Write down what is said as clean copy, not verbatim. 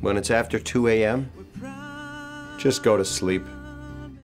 When it's after 2 a.m., just go to sleep.